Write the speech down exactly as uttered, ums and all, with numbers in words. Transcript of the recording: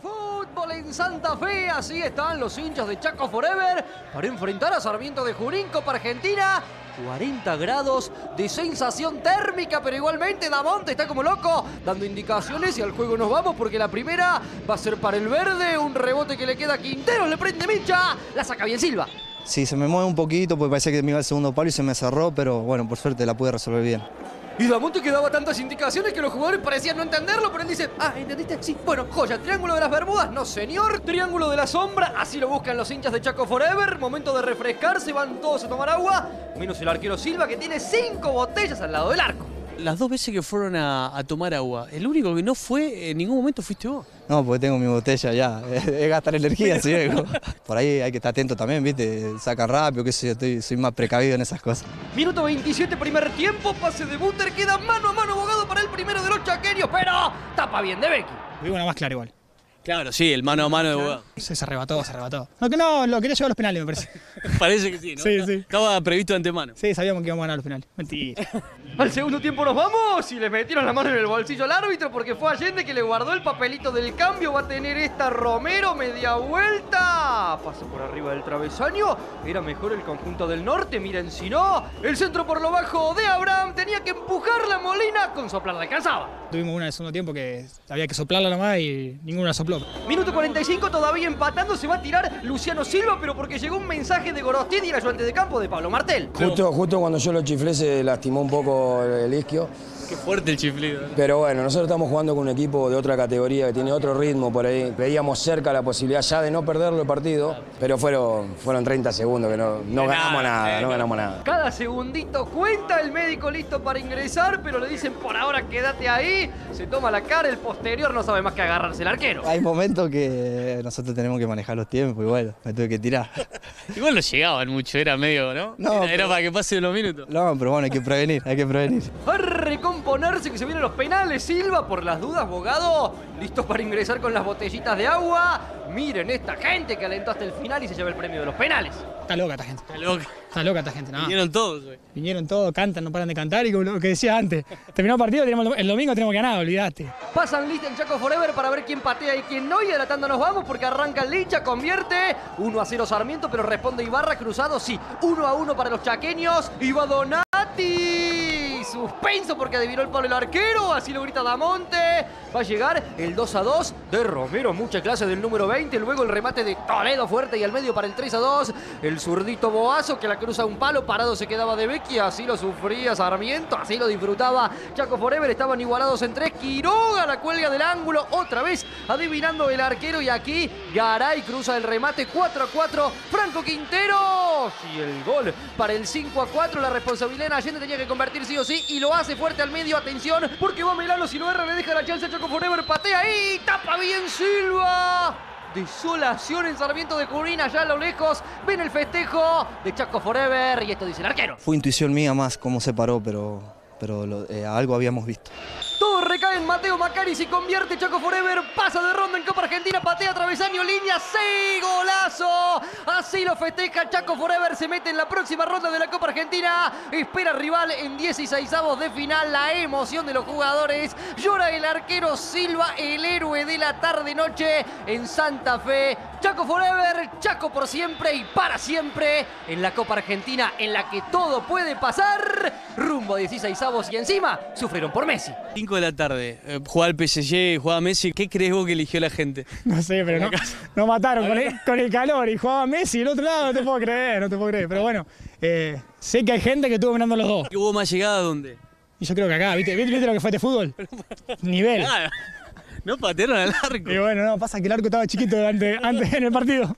Fútbol en Santa Fe, así están los hinchas de Chaco Forever para enfrentar a Sarmiento de Junín, Copa Argentina. cuarenta grados de sensación térmica, pero igualmente Damonte está como loco, dando indicaciones y al juego nos vamos porque la primera va a ser para el verde, un rebote que le queda a Quintero, le prende Mecha, la saca bien Silva. Sí, se me mueve un poquito porque parecía que me iba el segundo palo y se me cerró, pero bueno, por suerte la pude resolver bien. Y Damonte que daba tantas indicaciones que los jugadores parecían no entenderlo, pero él dice, ah, ¿entendiste? Sí, bueno, joya, triángulo de las Bermudas, no señor, triángulo de la sombra, así lo buscan los hinchas de Chaco Forever, momento de refrescarse, van todos a tomar agua, menos el arquero Silva que tiene cinco botellas al lado del arco. Las dos veces que fueron a, a tomar agua, el único que no fue, en ningún momento fuiste vos. No, porque tengo mi botella ya, es gastar energía, si vengo. Por ahí hay que estar atento también, viste, sacan rápido, qué sé yo, estoy, soy más precavido en esas cosas. Minuto veintisiete, primer tiempo, pase de Butter, queda mano a mano abogado para el primero de los chaqueños, pero tapa bien de Becky. Hubo una más clara igual. Claro, sí, el mano a mano de abogado. Se, se arrebató, se arrebató. No, que no, lo quería llevar a los penales, me parece. Parece que sí, ¿no? Sí, sí. Estaba previsto de antemano. Sí, sabíamos que íbamos a ganar los penales. Mentira. Al segundo tiempo nos vamos y les metieron la mano en el bolsillo al árbitro porque fue Allende que le guardó el papelito del cambio. Va a tener esta Romero, media vuelta. Pasó por arriba del travesaño. Era mejor el conjunto del norte, miren si no. El centro por lo bajo de Abraham. Tenía que empujar la Molina, con soplar alcanzaba. Tuvimos una en el segundo tiempo que había que soplarla nomás y ninguna sopló. Minuto cuarenta y cinco, todavía empatando, se va a tirar Luciano Silva, pero porque llegó un mensaje de Gorostidi, el ayudante de campo de Pablo Martel. Justo, justo cuando yo lo chiflé se lastimó un poco el isquio. Qué fuerte el chiflido, ¿no? Pero bueno, nosotros estamos jugando con un equipo de otra categoría, que tiene otro ritmo por ahí. Veíamos cerca la posibilidad ya de no perderlo el partido, claro. Pero fueron, fueron treinta segundos que no, no ganamos nada, nada no ganamos nada. Cada segundito cuenta, el médico listo para ingresar, pero le dicen por ahora quédate ahí, se toma la cara, el posterior no sabe más que agarrarse el arquero. Hay momentos que nosotros tenemos que manejar los tiempos y bueno, me tuve que tirar. Igual no llegaban mucho, era medio, ¿no? No era, pero, era para que pasen los minutos. No, pero bueno, hay que prevenir, hay que prevenir. Ponerse que se vienen los penales, Silva por las dudas, Bogado, listos para ingresar con las botellitas de agua. Miren esta gente que alentó hasta el final y se lleva el premio de los penales. Está loca esta gente. Está loca. Está loca esta gente, no. Vinieron todos, güey. Vinieron todos, cantan, no paran de cantar y como lo que decía antes, terminó el partido, el domingo tenemos que ganar, olvidaste. Pasan lista el Chaco Forever para ver quién patea y quién no y de la tanda nos vamos porque arranca el Licha, convierte uno a cero Sarmiento, pero responde Ibarra, cruzado, sí, uno a uno para los chaqueños, Iba Donati. Suspenso porque adivinó el palo el arquero, así lo grita Damonte. Va a llegar el dos a dos de Romero, mucha clase del número veinte. Luego el remate de Toledo fuerte y al medio para el tres a dos. El zurdito Boazo que la cruza un palo, parado se quedaba de Becchi, así lo sufría Sarmiento, así lo disfrutaba Chaco Forever. Estaban igualados en tres. Quiroga la cuelga del ángulo, otra vez adivinando el arquero y aquí Garay cruza el remate, cuatro a cuatro. Franco Quintero y el gol para el cinco a cuatro. La responsabilidad en Allende, tenía que convertir sí o sí. Y lo hace fuerte al medio, atención, porque va Melano, si no erra le deja la chance a Chaco Forever, patea ahí, tapa bien Silva. Desolación en Sarmiento de Junín, allá a lo lejos, ven el festejo de Chaco Forever y esto dice el arquero. Fue intuición mía más cómo se paró, pero, pero eh, algo habíamos visto. Todo recae en Mateo Macari, se convierte Chaco Forever, pasa de ronda en Copa Argentina, patea, travesaño, línea, sí, golazo. Así lo festeja Chaco Forever, se mete en la próxima ronda de la Copa Argentina, espera rival en dieciseisavos de final, la emoción de los jugadores, llora el arquero Silva, el héroe de la tarde-noche en Santa Fe. Chaco Forever, Chaco por siempre y para siempre en la Copa Argentina en la que todo puede pasar, rumbo a dieciseisavos y encima sufrieron por Messi. cinco de la tarde, eh, jugaba el P S G, jugaba Messi, ¿qué crees vos que eligió la gente? No sé, pero no, nos mataron con el, con el calor y jugaba Messi del otro lado, no te puedo creer, no te puedo creer, pero bueno, eh, sé que hay gente que estuvo mirando los dos. ¿Y hubo más llegada dónde? Y yo creo que acá, ¿viste, ¿Viste, viste lo que fue este fútbol? Nivel. Nada, no patearon al arco. Y bueno, no, pasa que el arco estaba chiquito antes, antes en el partido.